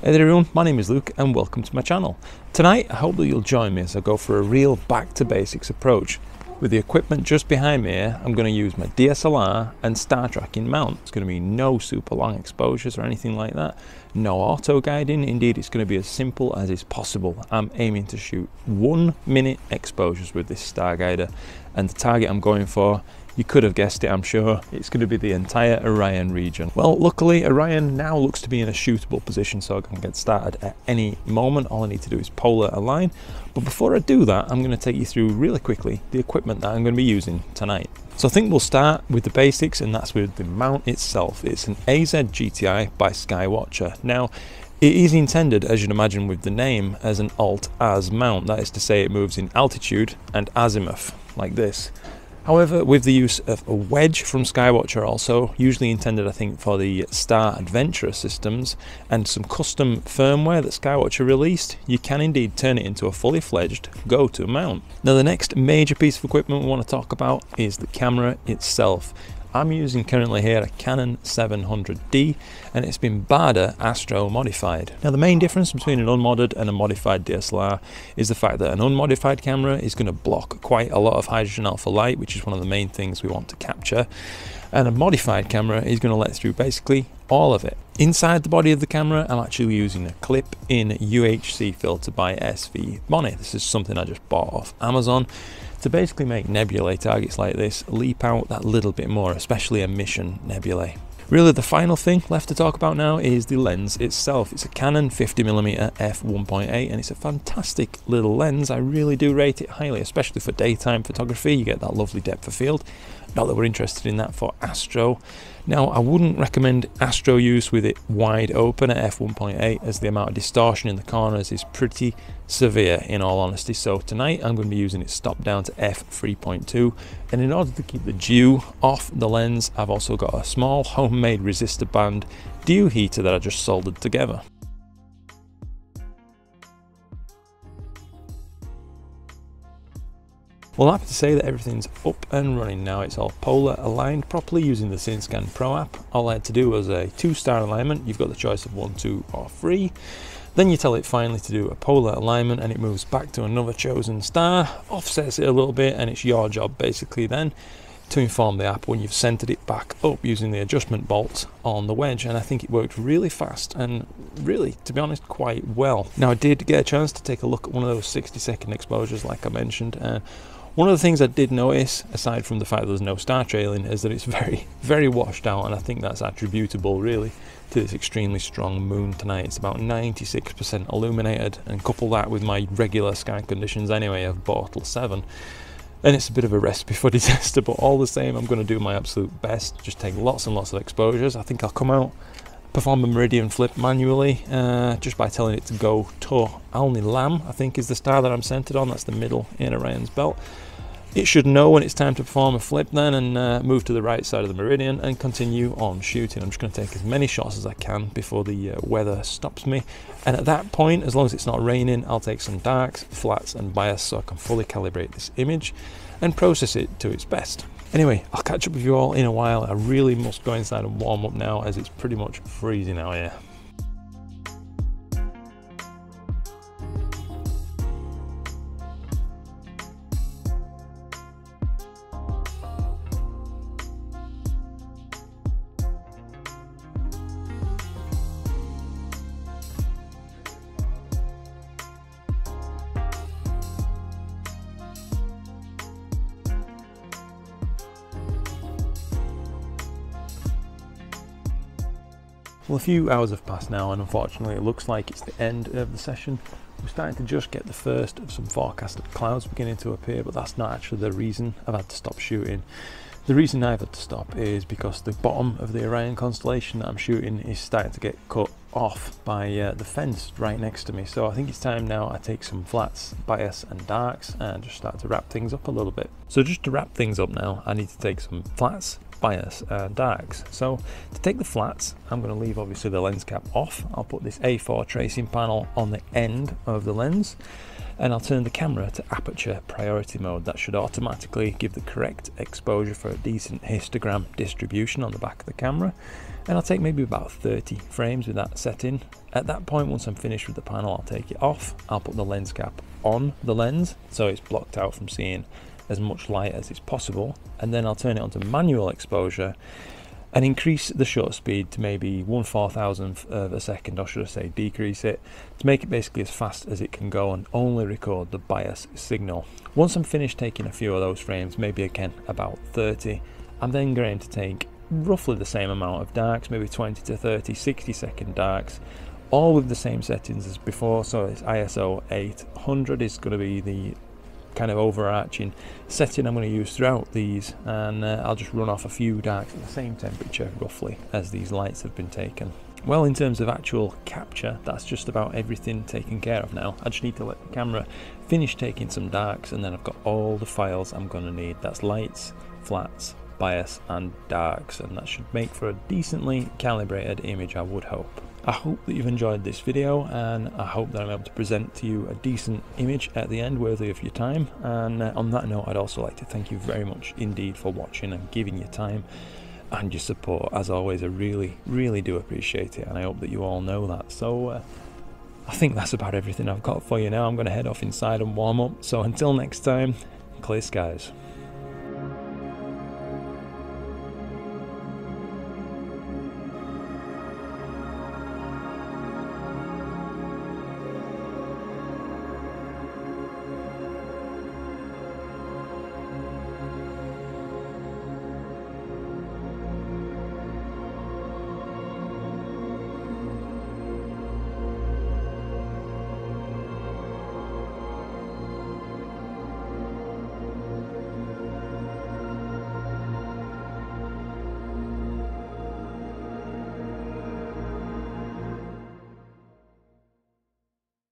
Hey there everyone, my name is Luke and welcome to my channel. Tonight I hope that you'll join me as I go for a real back to basics approach. With the equipment just behind me here, I'm going to use my DSLR and star tracking mount. It's going to be no super long exposures or anything like that, no auto guiding, indeed it's going to be as simple as is possible. I'm aiming to shoot 1 minute exposures with this star guider, and the target I'm going for, you could have guessed it, I'm sure. It's going to be the entire Orion region. Well, luckily Orion now looks to be in a shootable position, so I can get started at any moment. All I need to do is polar align. But before I do that, I'm going to take you through really quickly the equipment that I'm going to be using tonight. So I think we'll start with the basics, and that's with the mount itself. It's an AZ GTI by Skywatcher. Now, it is intended, as you'd imagine with the name, as an alt-as mount. That is to say it moves in altitude and azimuth, like this. However, with the use of a wedge from Skywatcher, also usually intended I think for the Star Adventurer systems, and some custom firmware that Skywatcher released, you can indeed turn it into a fully fledged go-to mount. Now the next major piece of equipment we want to talk about is the camera itself. I'm using currently here a Canon 700D, and it's been Bader Astro modified. Now the main difference between an unmodded and a modified DSLR is the fact that an unmodified camera is going to block quite a lot of hydrogen alpha light, which is one of the main things we want to capture, and a modified camera is going to let through basically all of it. Inside the body of the camera, I'm actually using a clip-in UHC filter by SVbony. This is something I just bought off Amazon to basically make nebulae targets like this leap out that little bit more, especially emission nebulae. Really the final thing left to talk about now is the lens itself. It's a Canon 50mm f1.8, and it's a fantastic little lens. I really do rate it highly, especially for daytime photography. You get that lovely depth of field. Not that we're interested in that for Astro. Now I wouldn't recommend Astro use with it wide open at f1.8, as the amount of distortion in the corners is pretty severe in all honesty. So tonight I'm going to be using it stopped down to f3.2, and in order to keep the dew off the lens, I've also got a small homemade resistor band dew heater that I just soldered together. Well, I'm happy to say that everything's up and running now. It's all polar aligned properly using the SynScan Pro app. All I had to do was a 2-star alignment. You've got the choice of 1, 2, or 3. Then you tell it finally to do a polar alignment, and it moves back to another chosen star, offsets it a little bit, and it's your job basically then to inform the app when you've centered it back up using the adjustment bolt on the wedge. And I think it worked really fast and really, to be honest, quite well. Now I did get a chance to take a look at one of those 60-second exposures like I mentioned. One of the things I did notice, aside from the fact that there's no star trailing, is that it's very, very washed out, and I think that's attributable really to this extremely strong moon tonight. It's about 96% illuminated, and couple that with my regular sky conditions anyway of Bortle 7. And it's a bit of a recipe for disaster, but all the same, I'm going to do my absolute best. Just take lots and lots of exposures. I think I'll come out, perform a meridian flip manually, just by telling it to go to Alnilam, I think is the star that I'm centered on. That's the middle in Orion's belt. It should know when it's time to perform a flip then, and move to the right side of the meridian and continue on shooting. I'm just going to take as many shots as I can before the weather stops me, and at that point, as long as it's not raining, I'll take some darks, flats and bias so I can fully calibrate this image and process it to its best. Anyway, I'll catch up with you all in a while. I really must go inside and warm up now, as it's pretty much freezing out here. Well, a few hours have passed now, and unfortunately it looks like it's the end of the session. We're starting to just get the first of some forecasted clouds beginning to appear, but that's not actually the reason I've had to stop shooting. The reason I've had to stop is because the bottom of the Orion constellation that I'm shooting is starting to get cut off by the fence right next to me. So I think it's time now I take some flats, bias and darks and just start to wrap things up a little bit. So just to wrap things up now, I need to take some flats, bias and darks. So to take the flats, I'm going to leave obviously the lens cap off. I'll put this A4 tracing panel on the end of the lens. and I'll turn the camera to aperture priority mode. That should automatically give the correct exposure for a decent histogram distribution on the back of the camera, and I'll take maybe about 30 frames with that setting. At that point, once I'm finished with the panel, I'll take it off, I'll put the lens cap on the lens so it's blocked out from seeing as much light as is possible, and then I'll turn it onto manual exposure and increase the shutter speed to maybe 1/4000th of a second, or should I say decrease it, to make it basically as fast as it can go and only record the bias signal. Once I'm finished taking a few of those frames, maybe again about 30, I'm then going to take roughly the same amount of darks, maybe 20 to 30 60-second darks, all with the same settings as before. So it's ISO 800 is going to be the kind of overarching setting I'm going to use throughout these, and I'll just run off a few darks at the same temperature roughly as these lights have been taken. Well, in terms of actual capture, that's just about everything taken care of now. I just need to let the camera finish taking some darks, and then I've got all the files I'm going to need. That's lights, flats, bias and darks, and that should make for a decently calibrated image, I would hope. I hope that you've enjoyed this video, and I hope that I'm able to present to you a decent image at the end worthy of your time, and on that note, I'd also like to thank you very much indeed for watching and giving your time and your support. As always, I really do appreciate it, and I hope that you all know that. So I think that's about everything I've got for you now. I'm going to head off inside and warm up, so until next time, clear skies.